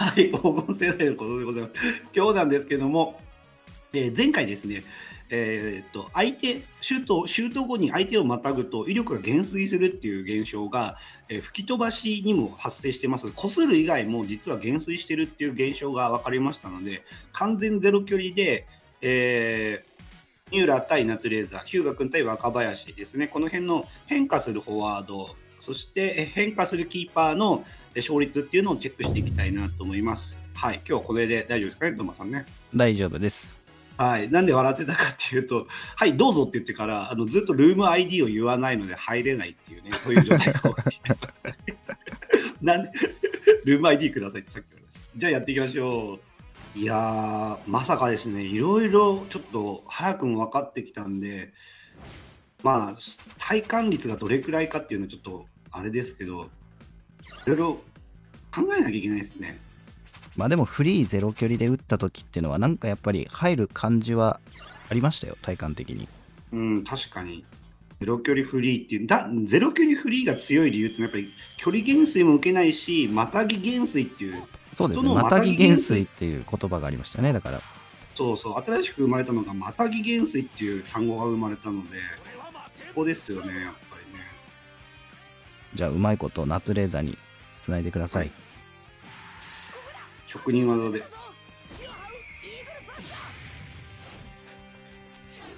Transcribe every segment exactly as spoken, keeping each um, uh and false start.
はい、黄金世代のことでございます。今日なんですけども、えー、前回ですね、えー、っと相手シュート、シュート後に相手をまたぐと威力が減衰するっていう現象が、えー、吹き飛ばしにも発生してます。擦る以外も実は減衰してるっていう現象が分かりましたので、完全ゼロ距離で、えー三浦対ナトレーザー、日向君対若林ですね、この辺の変化するフォワード、そして変化するキーパーの勝率っていうのをチェックしていきたいなと思います。はい、今日これで大丈夫ですかね、トマさんね。大丈夫です。はい、なんで笑ってたかっていうと、はい、どうぞって言ってから、あのずっとルーム アイディー を言わないので入れないっていうね、そういう状態が起きてなんで、ルーム アイディー くださいってさっき言われました。じゃあやっていきましょう。いやー、まさかですね、いろいろちょっと早くも分かってきたんで、まあ、体感率がどれくらいかっていうのはちょっとあれですけど、いろいろ考えなきゃいけないですね。まあでも、フリーゼロ距離で打った時っていうのは、なんかやっぱり入る感じはありましたよ、体感的に。うん、確かに。ゼロ距離フリーっていうだ、ゼロ距離フリーが強い理由って、やっぱり距離減衰も受けないし、またぎ減衰っていう。そうですね、またぎ減衰っていう言葉がありましたね、だから。そうそう、新しく生まれたのが、またぎ減衰っていう単語が生まれたので、そこですよね、やっぱりね。じゃあ、うまいこと、ナトレーザーにつないでください。はい、職人技で。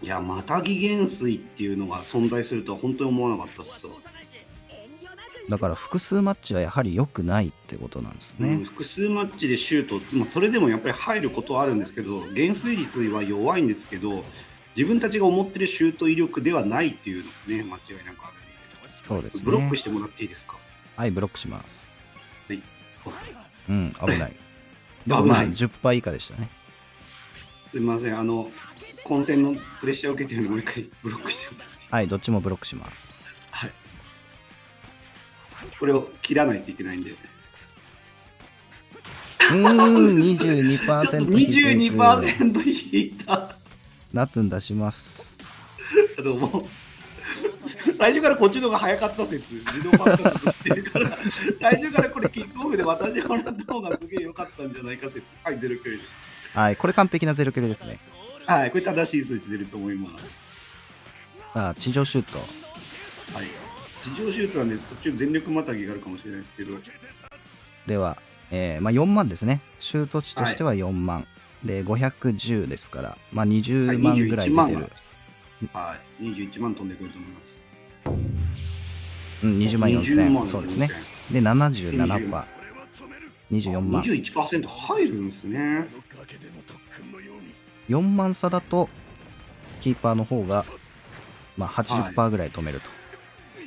いや、またぎ減衰っていうのが存在するとは、本当に思わなかったっすよ。だから複数マッチはやはり良くないってことなんですね、うん、複数マッチでシュート、まあ、それでもやっぱり入ることはあるんですけど、減衰率は弱いんですけど、自分たちが思ってるシュート威力ではないっていうのがね、間違いなくあるんで、そうですね、ブロックしてもらっていいですか。はい、ブロックします。はい、うん、危ない。でもまあじゅっパー以下でしたね。すみません、あの、混戦のプレッシャーを受けてるので、もう一回ブロックしてもらっていいですか。はい、どっちもブロックします。これを切らないといけないんで。うん、にじゅうにパーセント。にじゅうにパーセント引いた。ナトゥン出します。どうも。最初からこっちの方が早かった説、自動パスからずってるから、最初からこれキックオフで渡してもらった方がすげえ良かったんじゃないか説。はい、ゼロ距離です。はい、これ完璧なゼロ距離ですね。はい、これ正しい数値出ると思います。ああ、地上シュート。はい。地上シュートはね、途中全力またぎがあるかもしれないですけど、では、えーまあ、よんまんですね、シュート値としてはよんまん、はい、でごひゃくじゅうですから、まあ、にじゅうまんぐらい出てる、はい、にじゅういちまん飛んでくると思います、うん、にじゅうまんよんせん、そうですね、で ななじゅうななパーセント、にじゅうよんまん、にじゅういちパーセント 入るんですね、よんまん差だと、キーパーの方が、まあ、はちじゅっパーセント ぐらい止めると。はい、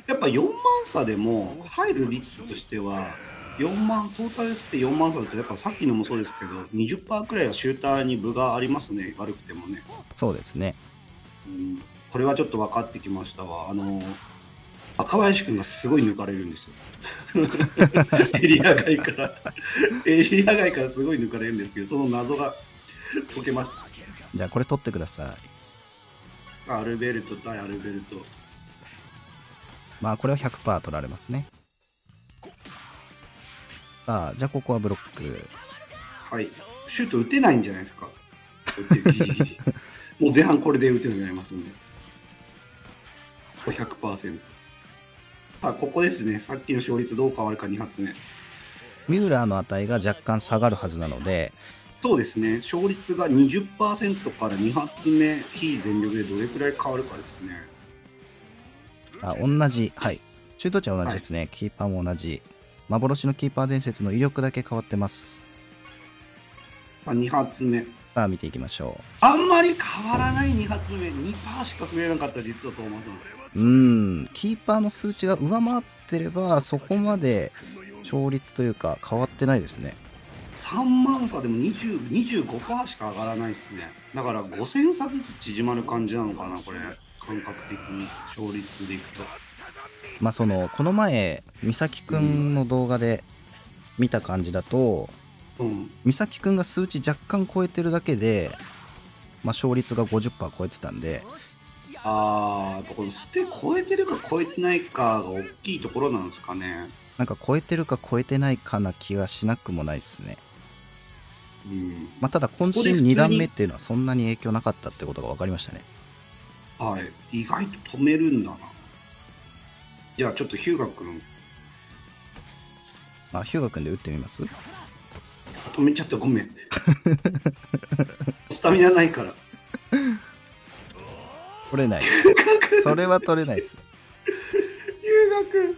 やっぱよんまん差でも入る率としてはよんまんトータルしてよんまん差だと、やっぱさっきのもそうですけど にじゅっパーセント くらいはシューターに分がありますね、悪くてもね。そうですね、うん、これはちょっと分かってきましたわ。あの赤林君がすごい抜かれるんですよエリア外からエリア外からすごい抜かれるんですけど、その謎が解けました。じゃあこれ取ってください。アルベルト対アルベルト、まあこれは ひゃくパーセント 取られますね。さあ、じゃあここはブロック。はい。シュート打てないんじゃないですか。もう前半これで打てなくなりますんで。これ ひゃくパーセント。さあ、ここですね。さっきの勝率どう変わるかに発目。ミューラーの値が若干下がるはずなので。そうですね。勝率が にじゅっパーセント からに発目、非全力でどれくらい変わるかですね。あ、同じ、はい、シュート値は同じですね、はい、キーパーも同じ、幻のキーパー伝説の威力だけ変わってます。あ、に発目。さあ、見ていきましょう。あんまり変わらないに発目、にパーセント しか増えなかった、実はトーマスの。うん、キーパーの数値が上回ってれば、そこまで勝率というか、変わってないですね。さんまん差でも にじゅうごパーセント しか上がらないですね。だからごせん差ずつ縮まる感じなのかな、これ。感覚的に勝率でいくと、まあそのこの前美咲くんの動画で見た感じだと、うん、美咲くんが数値若干超えてるだけで、まあ、勝率が ごじゅっパーセント 超えてたんで、ああ、この捨て超えてるか超えてないかが大きいところなんですかね。なんか超えてるか超えてないかな気がしなくもないですね。うんまあ、ただ渾身にだんめっていうのはそんなに影響なかったってことが分かりましたね。はい、意外と止めるんだな。じゃあちょっとヒューガ君、あ、ヒューガ君で打ってみます？止めちゃった、ごめんスタミナないから取れないそれは取れないです。ヒューガ君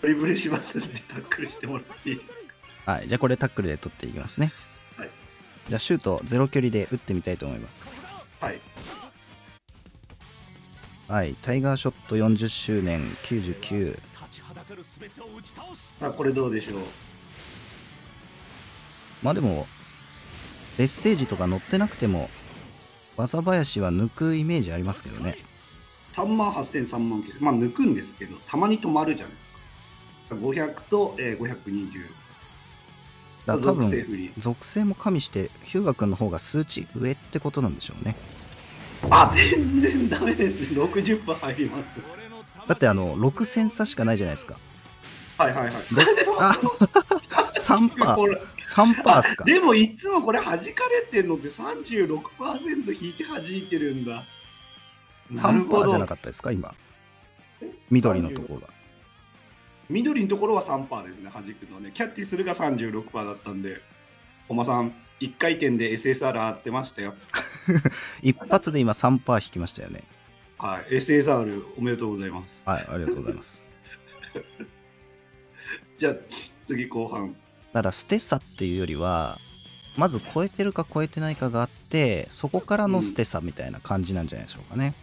ドリブルしますんでタックルしてもらっていいですか？はい、じゃあこれタックルで取っていきますね。はい、じゃあシュートゼロ距離で打ってみたいと思います。はい、はい、タイガーショットよんじゅっしゅうねんきゅうじゅうきゅう。あ、これどうでしょう。まあでもメッセージとか載ってなくても技林は抜くイメージありますけどね。さんまんはっせん、さんまんきゅうせん、まあ抜くんですけどたまに止まるじゃないですか。ごひゃくと、えー、ごひゃくにじゅうだから多分属性も加味してヒューガ君の方が数値上ってことなんでしょうね。あ、全然ダメですね。ろくじゅっぷん入ります。だってあのろくせんさしかないじゃないですか。はいはいはい。あさんパーセント さんパーセントっすか。でもいつもこれ弾かれてんのって さんじゅうろくパーセント 引いて弾いてるんだ。なるほど。さんパーセント じゃなかったですか今。緑のところが。緑のところは さんパーセント ですね、弾くのね。キャッチするが さんじゅうろくパーセント だったんで。駒さん、いっかい転で エスエスアール 当てましたよ。一発で今 さんパーセント 引きましたよね。はい、エスエスアール おめでとうございます。はい、ありがとうございます。じゃあ次後半。だから捨て差っていうよりはまず超えてるか超えてないかがあってそこからの捨て差みたいな感じなんじゃないでしょうかね。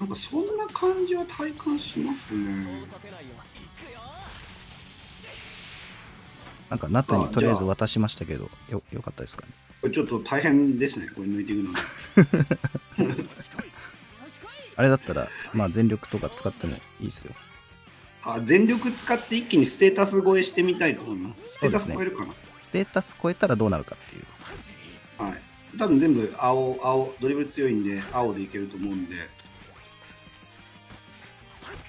うん、なんかそんな感じは体感しますね。なんかナタにとりあえず渡しましたけど よ, よかったですかね。これちょっと大変ですねこれ抜いていくのあれだったらまあ全力とか使ってもいいですよ。あ、全力使って一気にステータス超えしてみたいと思います。ステータス超えるかな、ね、ステータス超えたらどうなるかっていう。はい。多分全部青、青、ドリブル強いんで、青でいけると思うんで。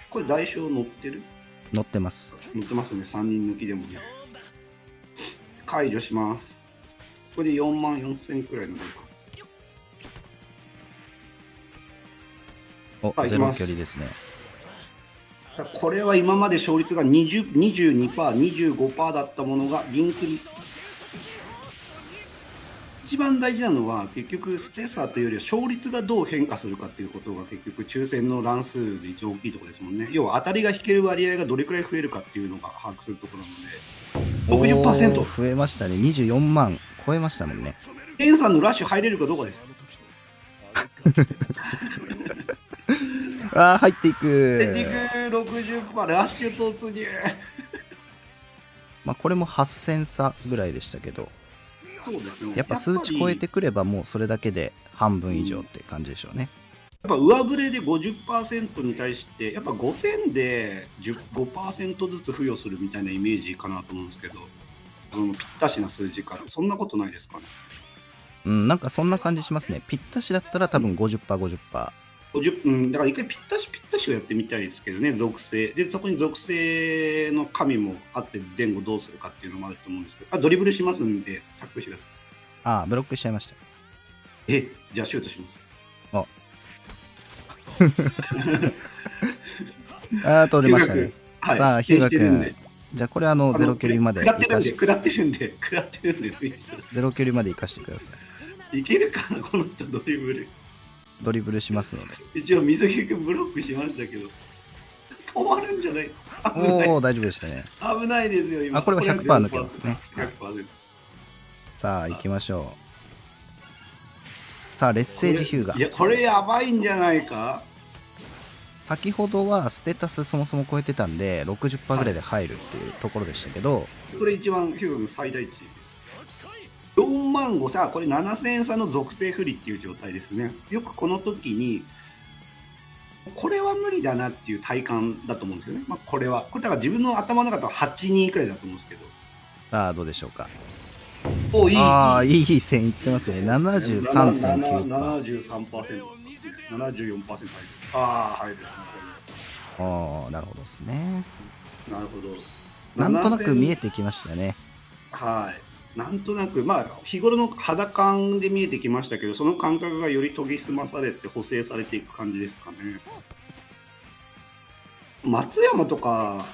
これ、代償乗ってる？乗ってます。乗ってますね。さんにん抜きでもね。解除します。これでよんまんよんせんくらいのどうか。お、ゼロ距離ですね。これは今まで勝率が にじゅうにパーセント、にじゅうごパーセント だったものがリンクに。一番大事なのは結局ステーサーというよりは勝率がどう変化するかということが結局抽選の乱数で一番大きいところですもんね。要は当たりが引ける割合がどれくらい増えるかっていうのが把握するところなので ろくじゅっパーセント 増えましたね。にじゅうよんまん超えましたもんね。ケンさんのラッシュ入れるかどうかですあー入っていくーろくじゅっパーセント ラッシュ突入まあこれもはっせんさぐらいでしたけど、そうですね、やっぱ数値超えてくればもうそれだけで半分以上って感じでしょうね。やっぱ上振れで ごじゅっパーセント に対してやっぱごせんで じゅうごパーセント ずつ付与するみたいなイメージかなと思うんですけど、そのぴったしな数字からそんなことないですかね。うん、なんかそんな感じしますね。ぴったしだったら多分 ごじゅっパーセント、ごじゅっパーセントうん、だから一回ぴったしぴったしをやってみたいですけどね、属性でそこに属性の神もあって前後どうするかっていうのもあると思うんですけど、あ、ドリブルしますんでタックルしてください。ああ、ブロックしちゃいました。え、じゃあシュートします。ああ、取れましたね。はい、さあヒューガ君、じゃあこれあのゼロ距離まで行かしてください。ゼロ距離まで行かしてください。いけるかなこの人ドリブル。ドリブルしますので一応水木君ブロックしましたけど止まるんじゃないですか。おお、大丈夫でしたね。危ないですよ今。あ、これは ひゃくパーセント 抜けますね。ひゃくパーセント。さあ行きましょう。さあメッセージヒューガ、いやこれやばいんじゃないか。先ほどはステータスそもそも超えてたんで ろくじゅっパーセント ぐらいで入るっていうところでしたけど、はい、これ一番ヒューガ君最大値よんまんごせん、これななせんえん差の属性不利っていう状態ですね。よくこの時にこれは無理だなっていう体感だと思うんですよね。まあ、これはこれだから自分の頭の中とははちにくらいだと思うんですけど、さあどうでしょうか。お、いい、ああ、いい線いってますね。 ななじゅうさんてんきゅうパーセント、 ななじゅうさんパーセント、 ななじゅうよんパーセント 入る。ああ、入る。ああ、なるほどですね。なるほど、なんとなく見えてきましたね。はい、なんとなく、まあ、日頃の肌感で見えてきましたけど、その感覚がより研ぎ澄まされて補正されていく感じですかね。松山とか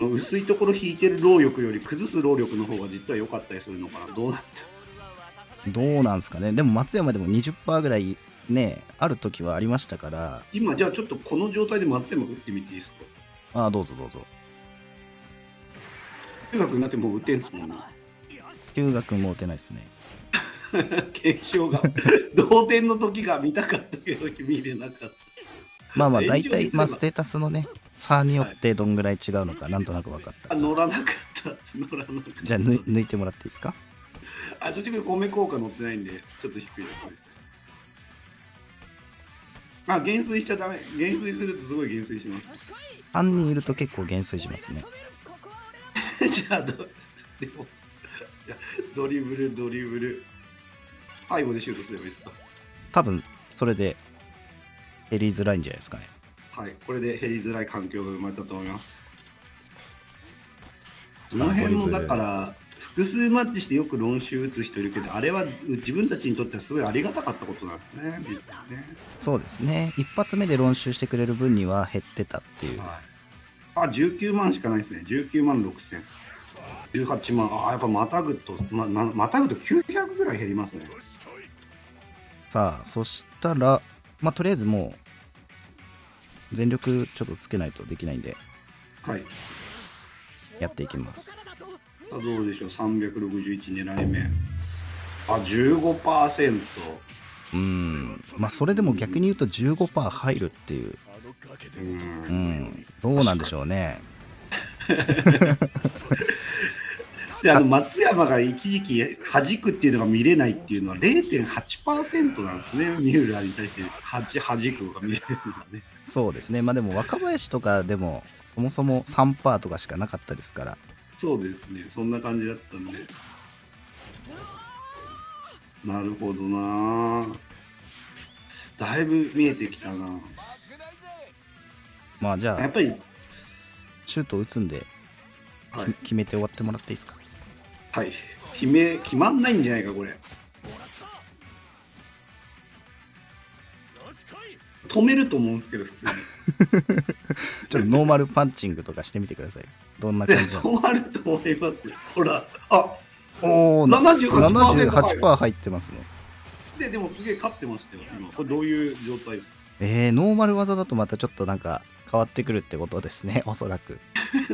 の薄いところ引いてる労力より崩す労力の方が実は良かったりするのかな。どうなんどうなんですかね。でも松山でも にじゅっパーセント ぐらいねある時はありましたから。今じゃあちょっとこの状態で松山打ってみていいですか。ああ、どうぞどうぞ。中学になってもう打てんすもんね。中学も打てないですね。決勝が同点の時が見たかったけど見れなかった。まあまあ大体、まあ、ステータスのね差によってどんぐらい違うのかなんとなく分かった。あ、乗らなかった乗らなかった。じゃあ抜、抜いてもらっていいですか。あ、正直米効果乗ってないんでちょっと低いですね。あ、減衰しちゃダメ。減衰するとすごい減衰します。さんにんいると結構減衰しますね。じゃあどでもドリブルドリブル背後でシュートすればいいですか。多分それで減りづらいんじゃないですかね。はい、これで減りづらい環境が生まれたと思います。この辺もだから複数マッチしてよく論集打つ人いるけど、あれは自分たちにとってはすごいありがたかったことなんですね、実はね。そうですね、一発目で論集してくれる分には減ってたっていう、はい、あ、じゅうきゅうまんしかないですね。じゅうきゅうまんろくせん、じゅうはちまん。あ、やっぱまたぐと、ま、またぐときゅうひゃくぐらい減りますね。さあ、そしたらまあとりあえずもう全力ちょっとつけないとできないんで、はい、やっていきます。さあどうでしょう。さんびゃくろくじゅういち狙い目、あ じゅうごパーセント。 うーん、まあそれでも逆に言うと じゅうごパーセント 入るっていう、うん、どうなんでしょうね。で、あの松山が一時期弾くっていうのが見れないっていうのは れいてんはちパーセント なんですね。ミューラーに対して弾くが見れるのがね。そうですね。まあでも若林とかでもそもそも さんパーセント とかしかなかったですから。そうですね、そんな感じだったんで。なるほどな。だいぶ見えてきたな。まあじゃあやっぱりシュート打つんで、はい、決めて終わってもらっていいですか。はい、決め決まんないんじゃないかこれ。止めると思うんですけど普通に。ちょっとノーマルパンチングとかしてみてください。どんな感じなの。止まると思いますよ。ほら、あ、おお、ななじゅうはちパーセント 入ってますね。つってでもすげえ勝ってましたよ今。これどういう状態ですか。えー、ノーマル技だとまたちょっとなんか変わってくるってことですね、おそらく。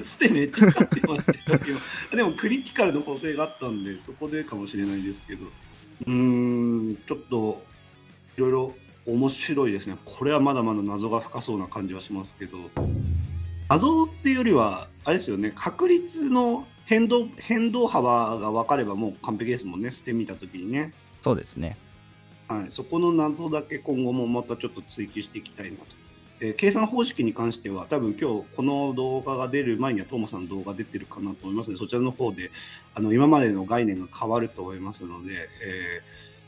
ステめっちゃ勝ってましたけど、でもクリティカルの補正があったんで、そこでかもしれないですけど、うーん、ちょっといろいろ面白いですね。これはまだまだ謎が深そうな感じはしますけど、謎っていうよりは、あれですよね、確率の変動、変動幅が分かればもう完璧ですもんね、ステ見たときにね。そうですね。はい、そこの謎だけ今後もまたちょっと追求していきたいなと。えー、計算方式に関しては多分今日この動画が出る前にはトーマさんの動画出てるかなと思いますので、そちらの方であの今までの概念が変わると思いますので、え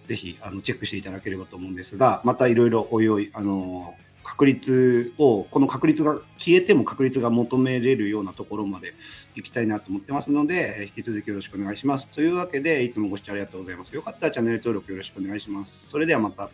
ー、ぜひあのチェックしていただければと思うんですが、またいろいろおいおい、あのー、確率を、この確率が消えても確率が求めれるようなところまでいきたいなと思ってますので、引き続きよろしくお願いします。というわけでいつもご視聴ありがとうございます。よかったらチャンネル登録よろしくお願いします。それではまた。